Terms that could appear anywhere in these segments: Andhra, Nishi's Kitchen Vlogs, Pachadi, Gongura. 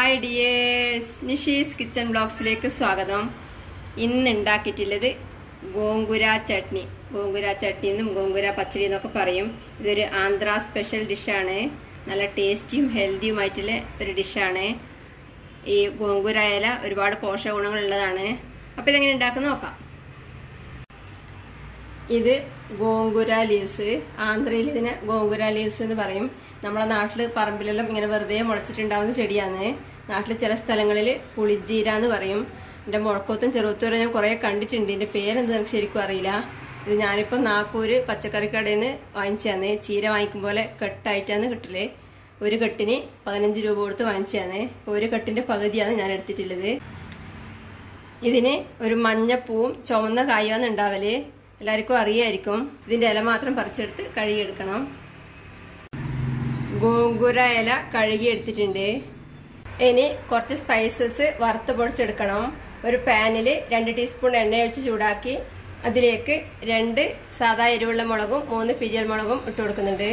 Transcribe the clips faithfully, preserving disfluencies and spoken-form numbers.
Hi dears, Nishi's Kitchen Vlogs. Swagadam. Innu undakkittullathu Gongura chutney. Gongura chutney ennum Gongura pachadi ennokke parayum. Idoru Andhra special dish aanu. Nalla tasty and healthy aayittulla oru dish aanu. Ee Gongura ela orupaadu posha gunangal ulladana. Appo idu engane undakku nokkam. Idu Gongura leaves. Andhrayil idine Gongura leaves ennu parayum. നമ്മളെ നാട്ടിൽ പറമ്പിലെല്ലാം ഇങ്ങനെ വെറുതെ മുളച്ചിട്ടുണ്ടാവുന്ന ചെടിയാണ്. നാട്ടിലെ ചില സ്ഥലങ്ങളിൽ പുളിജീര എന്ന് പറയും. എൻ്റെ മുഴക്കോത്തും ചെറുത്തൂരെ ഞാൻ കുറേ കണ്ടിട്ടുണ്ട്. ഇതിന്റെ പേരെന്താ എനിക്ക് ശരിക്കും അറിയില്ല. ഇത് ഞാനിപ്പോൾ നാപ്പൂര് പച്ചക്കറി കടയിൽ നിന്ന് വാങ്ങിച്ചാണ്. ചീര വാങ്ങിക്കും പോലെ കെട്ടായിട്ടാണ് കിട്ടല്. ഒരു കെട്ടിന് പതിനഞ്ച് രൂപ കൊടുത്ത് വാങ്ങിച്ചാണ്. ഇപ്പോൾ ഒരു കെട്ടിന്റെ പകുതിയാണ് ഞാൻ എടുത്തിട്ടുള്ളത്. ഇതിന് ഒരു മഞ്ഞപ്പൂവും ചുവന്ന കായാണ് ഉണ്ടാവല്. എല്ലാവർക്കും അറിയായിരിക്കും. ഇതിന്റെ ഇല മാത്രം പറിച്ചെടുത്ത് കഴുകിയെടുക്കണം. Gongura ela കഴുകി എടുത്തിട്ടുണ്ട്. ഇനി കുറച്ച് സ്പൈസസ് വറുത്ത് പൊടിച്ചെടുക്കണം. ഒരു പാനിൽ രണ്ട് ടീസ്പൂൺ എണ്ണ ഒഴിച്ച് ചൂടാക്കി അതിലേക്ക് രണ്ട് സാധാ എരിവുള്ള മുളകും മൂന്ന് പിരിയൽ മുളകും ഇട്ട് കൊടുക്കുന്നുണ്ട്.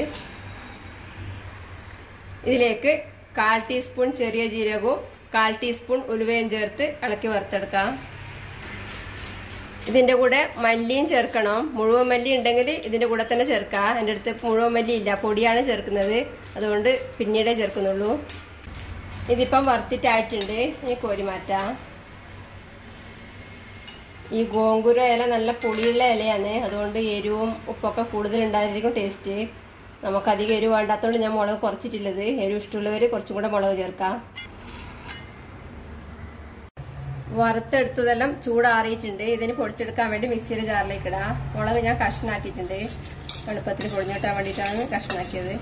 ഇതിലേക്ക് കാൽ ടീസ്പൂൺ ചെറിയ ജീരകവും കാൽ ടീസ്പൂൺ ഉലുവയും ചേർത്ത് ഇളക്കി വറുത്തെടുക്കാം. ഇതിന്റെ കൂടെ മല്ലിയും ചേർക്കണം. മുഴുവൻ മല്ലി ഉണ്ടെങ്കിൽ ഇതിന്റെ കൂടെ തന്നെ ചേർക്കാം. എൻ്റെ അടുത്ത് മുഴുവൻ മല്ലി ഇല്ല, പൊടിയാണ് ചേർക്കുന്നത്. അതുകൊണ്ട് പിന്നീടേ ചേർക്കുന്നുള്ളൂ. ഇതിപ്പം വറുത്തിട്ടായിട്ടുണ്ട്. ഇനി കോരി മാറ്റാം. ഈ ഗോങ്കുര ഇല നല്ല പുളിയുള്ള ഇലയാണ്. അതുകൊണ്ട് എരിവും ഉപ്പൊക്കെ കൂടുതൽ ഉണ്ടായിരിക്കും ടേസ്റ്റ്. നമുക്കധികം എരിവ് വേണ്ടാത്തതുകൊണ്ട് ഞാൻ മുളക് കുറച്ചിട്ടില്ലത്. എരിവ് ഇഷ്ടമുള്ളവർ കുറച്ചും കൂടെ മുളക് ചേർക്കാം. വറുത്തെടുത്തതെല്ലാം ചൂടാറിയിട്ടുണ്ട്. ഇതിന് പൊടിച്ചെടുക്കാൻ വേണ്ടി മിക്സിയുടെ ജാറിലേക്ക് ഇടാം. മുളക് ഞാൻ കഷ്ണാക്കിയിട്ടുണ്ട്. എളുപ്പത്തിൽ പൊടിഞ്ഞു കിട്ടാൻ വേണ്ടിയിട്ടാണ് കഷ്ണാക്കിയത്.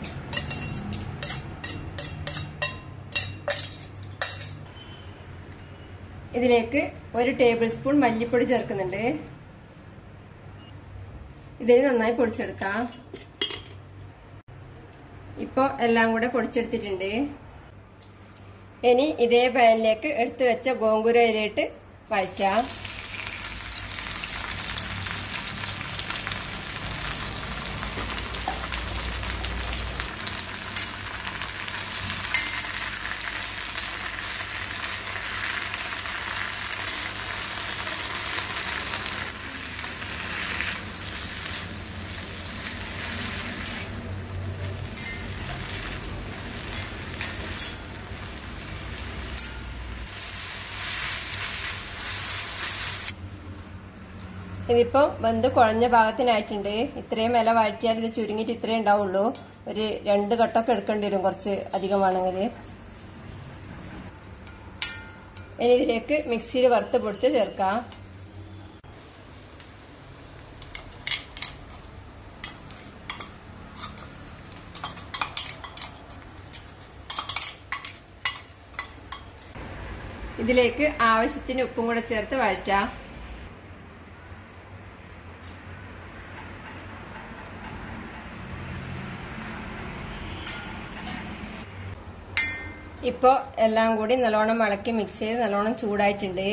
ഇതിലേക്ക് ഒരു ടേബിൾ സ്പൂൺ മല്ലിപ്പൊടി ചേർക്കുന്നുണ്ട്. ഇതിന് നന്നായി പൊടിച്ചെടുക്കാം. ഇപ്പോൾ എല്ലാം കൂടെ പൊടിച്ചെടുത്തിട്ടുണ്ട്. ഇനി ഇതേ പാനിലേക്ക് എടുത്തു വെച്ച ഗോങ്കുര ഇലയിട്ട് വഴറ്റാം. ഇതിപ്പോൾ വെന്ത് കുഴഞ്ഞ ഭാഗത്തിനായിട്ടുണ്ട്. ഇത്രയും ഇല വഴറ്റിയാൽ ഇത് ചുരുങ്ങിയിട്ട് ഇത്രയും ഉണ്ടാവുള്ളൂ. ഒരു രണ്ട് കട്ടൊക്കെ എടുക്കേണ്ടി വരും, കുറച്ച് അധികമാണെങ്കിൽ. ഇനി ഇതിലേക്ക് മിക്സിയിൽ വറുത്ത് പൊടിച്ച് ചേർക്കാം. ഇതിലേക്ക് ആവശ്യത്തിന് ഉപ്പും കൂടെ ചേർത്ത് വഴറ്റാം. ഇപ്പോൾ എല്ലാം കൂടി നല്ലോണം ഇളക്കി മിക്സ് ചെയ്ത് നല്ലോണം ചൂടായിട്ടുണ്ട്.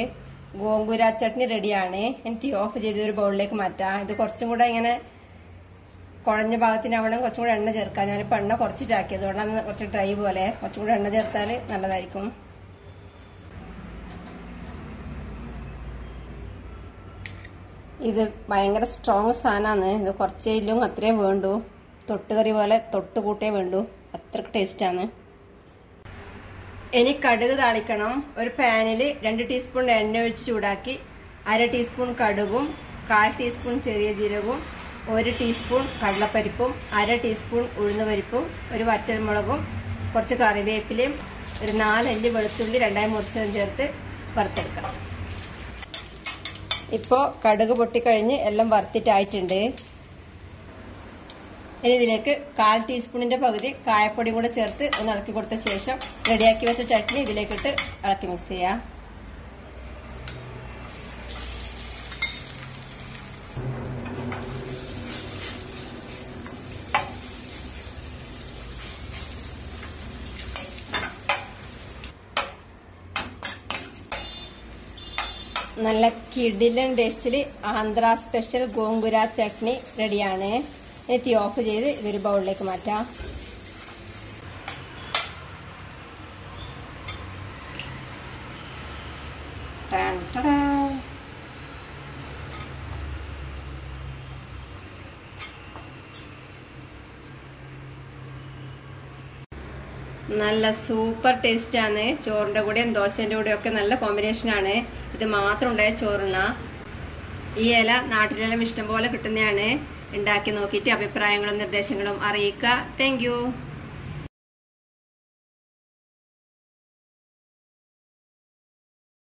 ഗോങ്കുര ചട്നി റെഡിയാണ്. എനിക്ക് ഓഫ് ചെയ്ത് ഒരു ബൗളിലേക്ക് മാറ്റാം. ഇത് കുറച്ചും കൂടെ ഇങ്ങനെ കുഴഞ്ഞ ഭാഗത്തിനാവണം. കുറച്ചും കൂടെ എണ്ണ ചേർക്കാം. ഞാനിപ്പോൾ എണ്ണ കുറച്ചിട്ടാക്കിയത് കൊണ്ടാണ് കുറച്ച് ഡ്രൈ പോലെ. കുറച്ചും കൂടെ എണ്ണ ചേർത്താൽ നല്ലതായിരിക്കും. ഇത് ഭയങ്കര സ്ട്രോങ് സാധനമാണ്. ഇത് കുറച്ചേ ഇല്ലും അത്രേ വേണ്ടു. തൊട്ടുകറി പോലെ തൊട്ട് കൂട്ടേ വേണ്ടു. അത്രക്ക് ടേസ്റ്റാണ്. ഇനി കടുക് താളിക്കണം. ഒരു പാനിൽ രണ്ട് ടീസ്പൂൺ എണ്ണ ഒഴിച്ച് ചൂടാക്കി അര ടീസ്പൂൺ കടുകും കാൽ ടീസ്പൂൺ ചെറിയ ജീരകവും ഒരു ടീസ്പൂൺ കടലപ്പരിപ്പും അര ടീസ്പൂൺ ഉഴുന്നുപരിപ്പും ഒരു വറ്റൽമുളകും കുറച്ച് കറിവേപ്പിലയും ഒരു നാലല്ലി വെളുത്തുള്ളി രണ്ടായി മുറിച്ചതും ചേർത്ത് വറുത്തെടുക്കാം. ഇപ്പോൾ കടുക് പൊട്ടിക്കഴിഞ്ഞ് എല്ലാം വറുത്തിട്ടായിട്ടുണ്ട്. ഇനി ഇതിലേക്ക് കാൽ ടീസ്പൂണിന്റെ പകുതി കായപ്പൊടിയും കൂടെ ചേർത്ത് ഒന്ന് ഇളക്കി കൊടുത്ത ശേഷം റെഡിയാക്കി വെച്ച ചട്നി ഇതിലേക്കിട്ട് ഇളക്കി മിക്സ് ചെയ്യാം. നല്ല കിടിലൻ ടേസ്റ്റിൽ ആന്ധ്ര സ്പെഷ്യൽ ഗോങ്കുര ചട്നി റെഡിയാണ്. ഇനി തീ ഓഫ് ചെയ്ത് ഇതൊരു ബൗളിലേക്ക് മാറ്റാം. Dun, ta-da. Nalla super taste aanu chorinte kude and doshinte kude okke nalla combination aanu idu mathram undaya choruna ee ela naatilelam ishtam pole kittunneyanu undaaki nokkite abhiprayangala nirdeshangalum ariyika. Thank you.